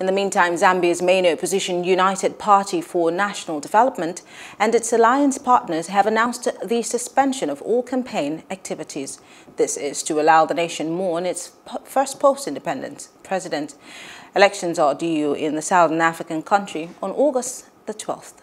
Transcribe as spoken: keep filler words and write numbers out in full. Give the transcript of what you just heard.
In the meantime, Zambia's main opposition United Party for National Development and its alliance partners have announced the suspension of all campaign activities. This is to allow the nation mourn its first post-independence president. Elections are due in the Southern African country on August the twelfth.